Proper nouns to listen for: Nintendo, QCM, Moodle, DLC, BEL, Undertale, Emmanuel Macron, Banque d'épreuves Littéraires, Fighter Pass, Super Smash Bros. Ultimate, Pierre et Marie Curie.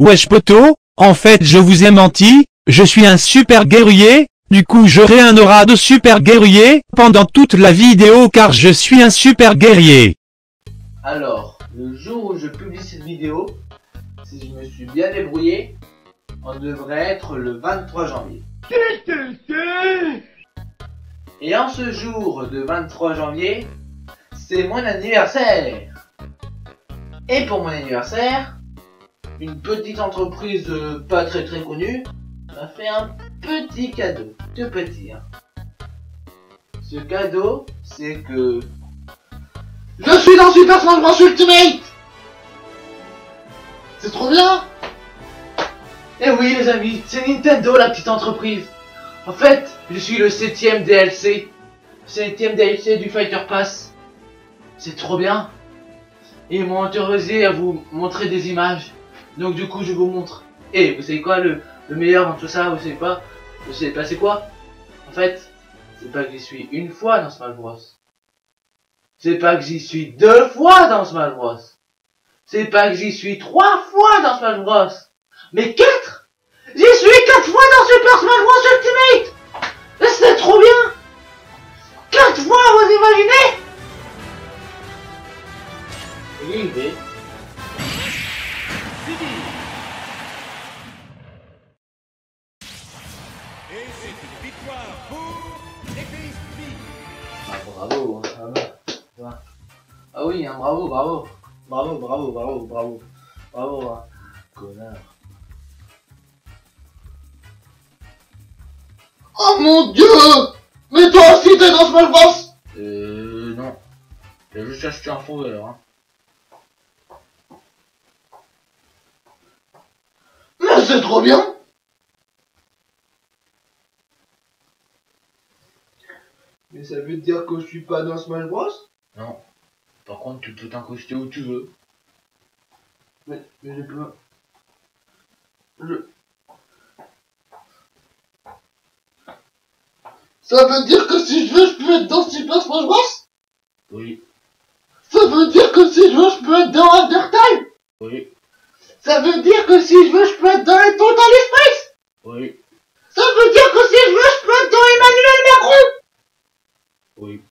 Wesh poto, en fait je vous ai menti, je suis un super guerrier, du coup j'aurai un aura de super guerrier pendant toute la vidéo car je suis un super guerrier. Alors, le jour où je publie cette vidéo, si je me suis bien débrouillé, on devrait être le 23 janvier. Et en ce jour de 23 janvier, c'est mon anniversaire. Et pour mon anniversaire, une petite entreprise pas très connue m'a fait un petit cadeau, tout petit hein. Ce cadeau, c'est que je suis dans Super Smash Bros. Ultimate. C'est trop bien. Et oui les amis, c'est Nintendo la petite entreprise. En fait, je suis le 7ème DLC. 7ème DLC du Fighter Pass. C'est trop bien. Ils m'ont autorisé à vous montrer des images. Donc du coup je vous montre. Et vous savez quoi le meilleur dans tout ça, vous savez pas c'est quoi? En fait, c'est pas que j'y suis une fois dans Smash Bros. C'est pas que j'y suis deux fois dans Smash Bros. C'est pas que j'y suis trois fois dans Smash Bros. Mais quatre! J'y suis quatre fois dans Super Smash Bros. Ultimate! Et c'était trop bien! Quatre fois, vous imaginez? Il est... Et c'est une victoire pour l'épée. Ah bravo, hein. Ah oui, hein, bravo, hein. Connard. Oh mon dieu! Mais toi aussi t'es dans Smash Bros? Non. J'ai juste acheté un fond alors, hein. Mais c'est trop bien! Mais ça veut dire que je suis pas dans Smash Bros? Non. Par contre, tu peux t'incoster où tu veux. Mais je peux... Ça veut dire que si je veux, je peux être dans Super Smash Bros? Oui. Ça veut dire que si je veux, je peux être dans Undertale? Oui. Ça veut dire que si je veux, je peux être dans les Total Space? Oui. Ça veut dire que si je veux, je peux être dans Emmanuel Macron? Oui.